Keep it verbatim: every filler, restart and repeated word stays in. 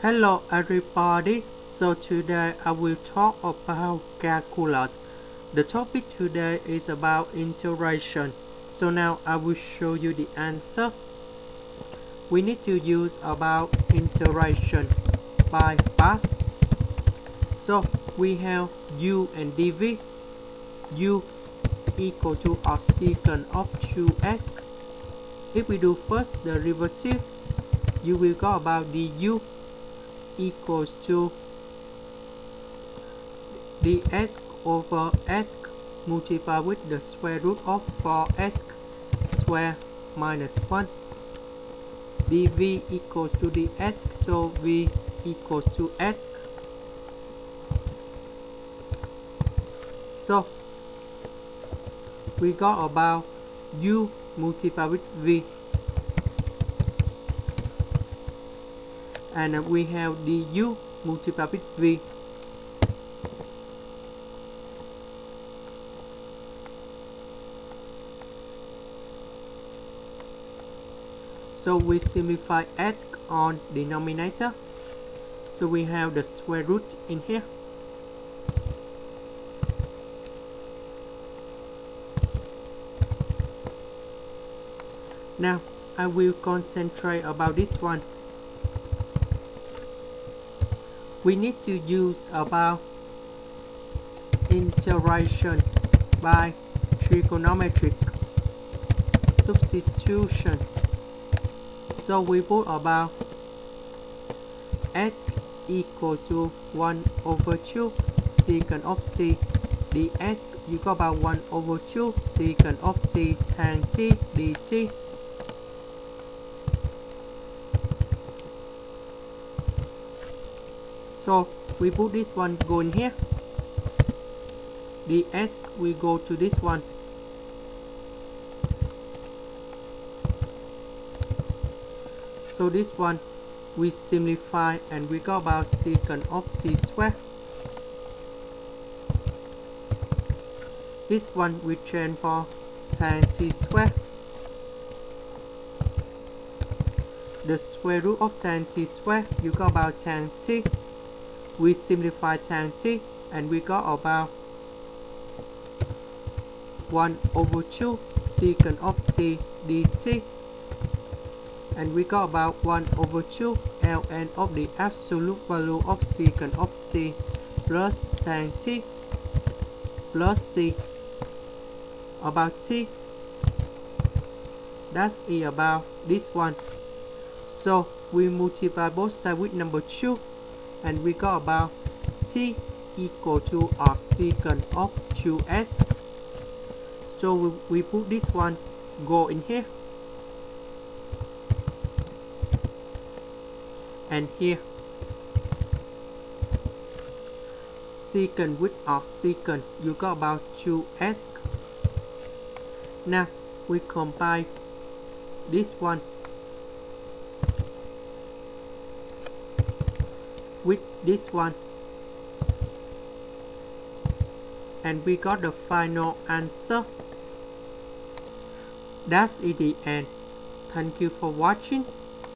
Hello everybody, so today I will talk about calculus. The topic today is about integration. So now I will show you the answer. We need to use about integration by parts. So we have u and dv. U equal to arcsecant of two x. If we do first derivative, you will go about du equals to dx over x multiplied with the square root of four x square minus one. Dv equals to dx, so v equals to x. So we got about u multiplied with v. And we have du multiplied with v. So we simplify x on denominator. So we have the square root in here. Now I will concentrate about this one. We need to use about integration by trigonometric substitution. So we put about x equal to one over two secant of t dx. You got about one over two secant of t tan t dt. So we put this one going here. Dx we go to this one. So this one we simplify and we got about secant of t square. This one we change for tan t square. The square root of tan t square, you got about tan t. We simplify tan t and we got about one over two secant of t dt, and we got about one over two ln of the absolute value of secant of t plus tan t plus c about t. That's it about this one. So we multiply both sides with number two. And we got about t equal to arcsecant of two x. So we, we put this one go in here and here. Secant with arcsecant, you got about two x. Now we combine this one with this one and we got the final answer. That's it, the end. Thank you for watching.